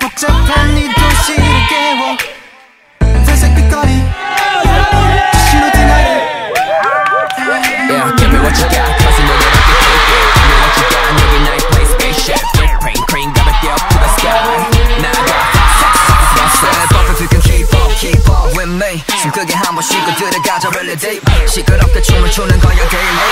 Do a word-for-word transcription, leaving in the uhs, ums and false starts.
복잡한 이 도시를 깨워 회색 빛깔이 다시로 지나가. Yeah, give me what you got, cause you know that I can take it. Give me what you got, nigga, now you play spaceship. Get rain, crane, gotta get up to the sky. Now I got sex, sex, sex, sex. But if you can keep up, keep up with me. 숨 크게 한 번씩 들어가자, really deep. 시끄럽게 춤을 추는 거야, daily.